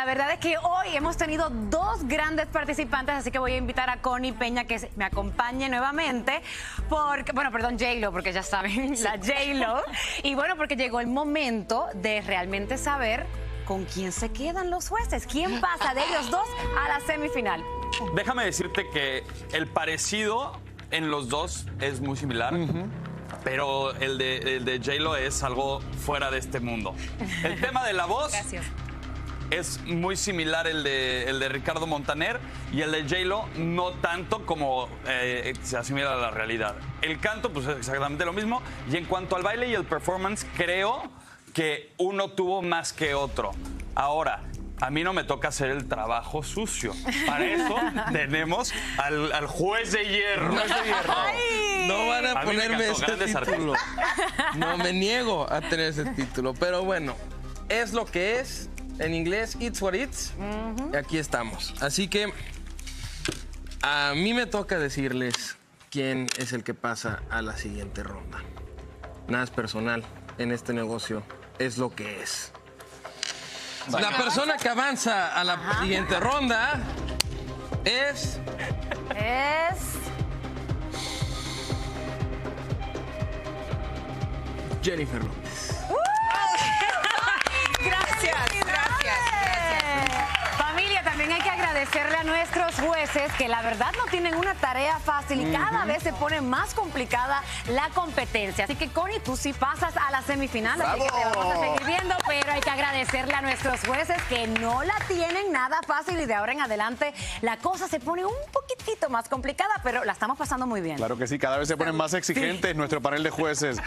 La verdad es que hoy hemos tenido dos grandes participantes, así que voy a invitar a Connie Peña que me acompañe nuevamente, porque, bueno, perdón, J-Lo, porque ya saben, sí, la J-Lo. Y bueno, porque llegó el momento de realmente saber con quién se quedan los jueces, quién pasa de ellos dos a la semifinal. Déjame decirte que el parecido en los dos es muy similar. Pero el de J-Lo es algo fuera de este mundo. El tema de la voz es muy similar el de Ricardo Montaner, y el de J-Lo no tanto como se asimila a la realidad. El canto, pues es exactamente lo mismo. Y en cuanto al baile y el performance, creo que uno tuvo más que otro. Ahora, a mí no me toca hacer el trabajo sucio. Para eso tenemos al juez de hierro. No van a ponerme ese título. No, me niego a tener ese título. Pero bueno, es lo que es. En inglés, it's what it's. Y aquí estamos. Así que a mí me toca decirles quién es el que pasa a la siguiente ronda. Nada es personal en este negocio. Es lo que es. La persona que avanza a la siguiente ronda es... Jennifer López. Gracias. Familia, también hay que agradecerle a nuestros jueces que la verdad no tienen una tarea fácil y cada vez se pone más complicada la competencia. Así que, Connie, tú sí pasas a la semifinal. ¡Bravo! Así que te vamos a seguir viendo, pero hay que agradecerle a nuestros jueces que no la tienen nada fácil y de ahora en adelante la cosa se pone un poquitito más complicada, pero la estamos pasando muy bien. Claro que sí, cada vez se ponen más exigentes nuestro panel de jueces.